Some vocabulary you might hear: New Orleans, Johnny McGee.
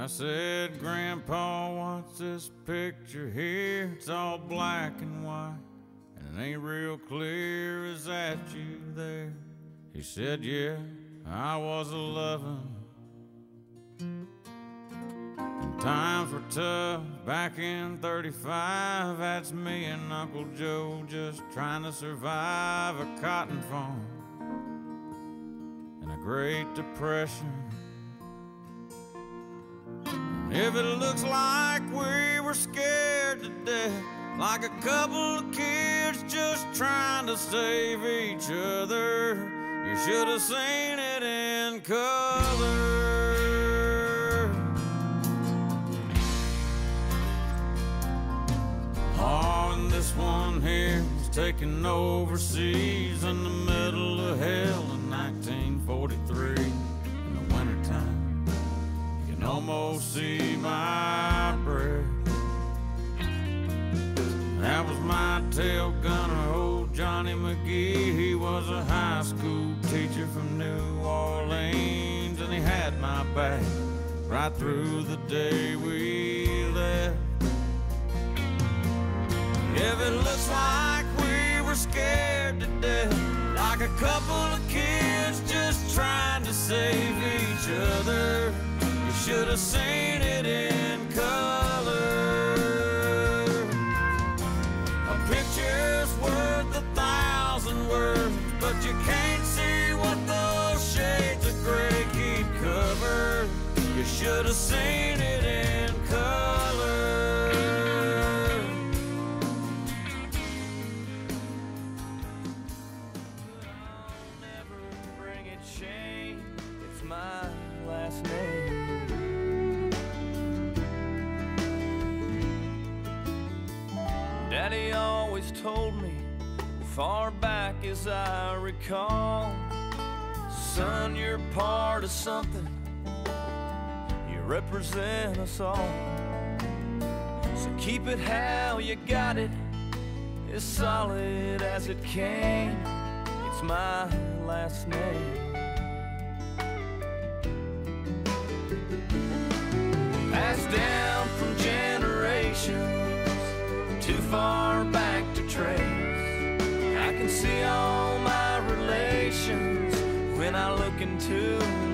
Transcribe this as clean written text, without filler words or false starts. I said, Grandpa, what's this picture here? It's all black and white, and it ain't real clear. Is that you there? He said, yeah, I was a-lovin'. Time for tough, back in 35, that's me and Uncle Joe just trying to survive a cotton farm and a Great Depression. And if it looks like we were scared to death, like a couple of kids just trying to save each other, you should have seen it in color. Oh, and this one here was taken overseas in the middle of hell in 1943. In the wintertime, you can almost see my breath. That was my tail gunner, old Johnny McGee. He was a high school teacher from New Orleans, and he had my back right through the day we left. If it looks like we were scared to death, like a couple of kids just trying to save each other, you should have seen it in color. A picture's worth 1,000 words, but you can't see what those shades of gray keep covered. You should have seen it in color. Daddy always told me, far back as I recall, son, you're part of something, you represent us all. So keep it how you got it, as solid as it came. It's my last name. Passed down from generations, too far back to trace. I can see all my relations when I look into